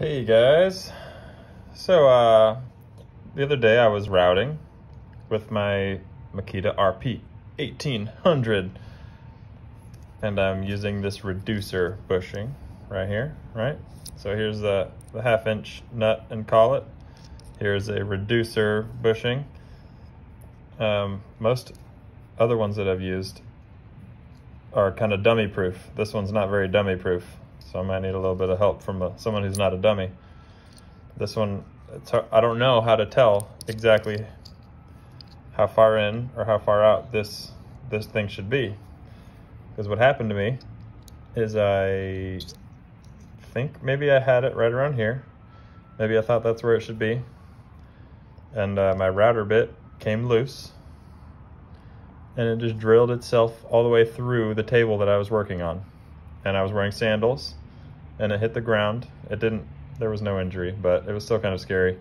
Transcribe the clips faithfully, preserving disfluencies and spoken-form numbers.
Hey guys, so uh, the other day I was routing with my Makita R P eighteen hundred, and I'm using this reducer bushing right here, right? So here's the, the half inch nut and collet. Here's a reducer bushing. Um, most other ones that I've used are kind of dummy proof. This one's not very dummy proof. So I might need a little bit of help from a, someone who's not a dummy. This one, it's, I don't know how to tell exactly how far in or how far out this this thing should be. Because what happened to me is I think maybe I had it right around here. Maybe I thought that's where it should be. And uh, my router bit came loose. And it just drilled itself all the way through the table that I was working on. And I was wearing sandals, and it hit the ground. It didn't, there was no injury, but it was still kind of scary.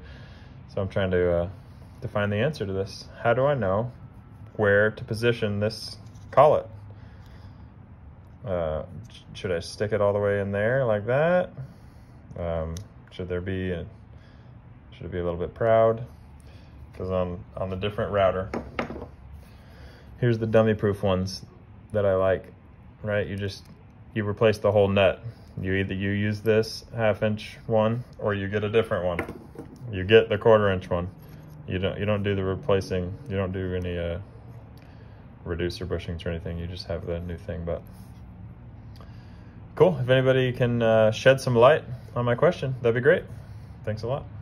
So I'm trying to, uh, to find the answer to this. How do I know where to position this collet? Uh, should I stick it all the way in there like that? Um, should there be, a, should it be a little bit proud? Because on, on the different router, here's the dummy proof ones that I like, right? You just, you replace the whole nut. You either you use this half inch one or you get a different one. You get the quarter inch one. You don't you don't do the replacing. You don't do any uh, reducer bushings or anything. You just have the new thing. But cool. If anybody can uh, shed some light on my question, that'd be great. Thanks a lot.